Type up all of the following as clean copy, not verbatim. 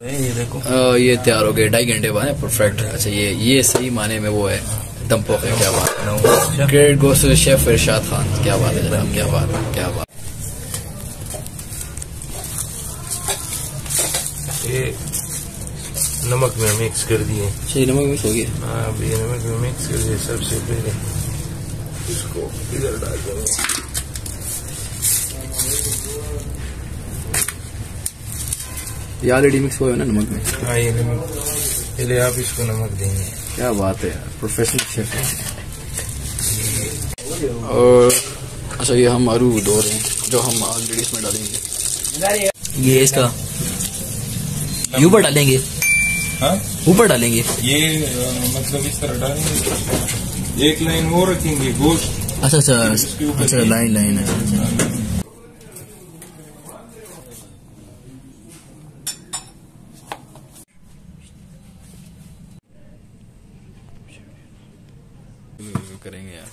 ये देखो ये तैयार हो गए 2.5 घंटे बाद परफेक्ट। अच्छा ये सही माने में वो है दम पुख्त। क्या बात, great ghost chef Irshad Khan. क्या बात है जनाब, क्या बात, क्या बात। ये नमक में मिक्स कर दिए, नमक मिक्स हो गया। हाँ अब ये नमक में मिक्स कर दिए। सबसे पहले इसको इधर डाल देंगे। ये ऑलरेडी मिक्स हुआ है ना नमक में। हाँ ये नमक, पहले आप इसको नमक देंगे। क्या बात है यार, प्रोफेशनल शेफ है। और अच्छा ये हम आरू दो रहे हैं जो हम ऑलरेडी इसमें डालेंगे। ये इसका ऊपर डालेंगे। हाँ ऊपर डालेंगे। ये मतलब इस तरह डालेंगे, एक लाइन वो रखेंगे गोश्त। अच्छा अच्छा अच्छा, लाइन लाइन है। करेंगे यार,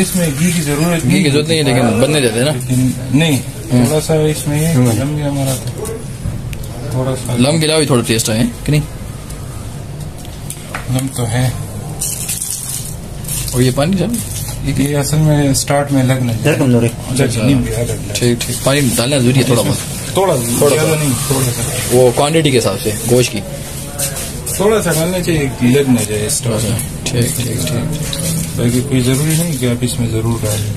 इसमें घी की जरूरत नहीं है लेकिन बनने देते ना। नहीं थोड़ा सा इसमें लम गया हमारा, थोड़ा सा लम गिला थोड़ा टेस्ट है कि नहीं, लम तो है। और ये पानी जब ये असल में स्टार्ट में लगना है, ठीक ठीक पानी डालना जरूरी है, थोड़ा बहुत, थोड़ा नहीं थोड़ा सा वो क्वान्टिटी के हिसाब से गोश्त की थोड़ा सा डालना चाहिए, लगना चाहिए स्टार्ट में। ठीक ठीक ठीक, बाकी कोई जरूरी नहीं कि आप इसमें जरूर डालें।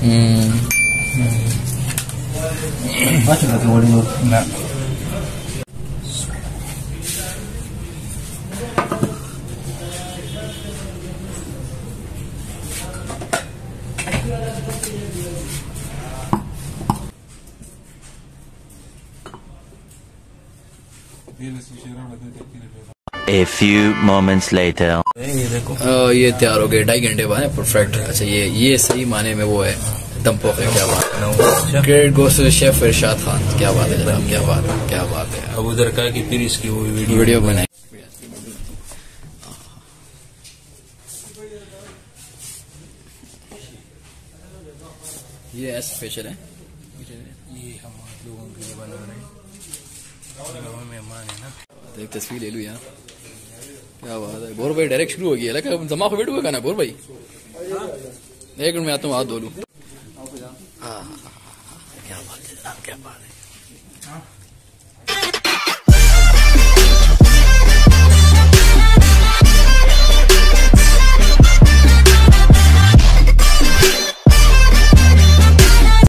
A few moments later. ये देखो ये तैयार हो गए 2.5 घंटे बाद परफेक्ट। अच्छा ये सही माने में वो है दम पुख्त। क्या बात है, great ghost chef Irshad Khan. क्या बात है जनाब, क्या बात, क्या बात है। अब उधर का कि फिर इसकी वो वीडियो बनाए। ये ऐसा स्पेशल है, ये हम लोगों के लिए बना रहे हैं, मेहमान है ना। एक तस्वीर ले लूं यार, क्या बात है। गौर भाई डायरेक्ट शुरू हो गया, लेकिन जमा को बैठ हुआ खाना। गौर भाई एक मिनट में आता हूँ, हाथ धो लूँ। क्या बात है, क्या बात है।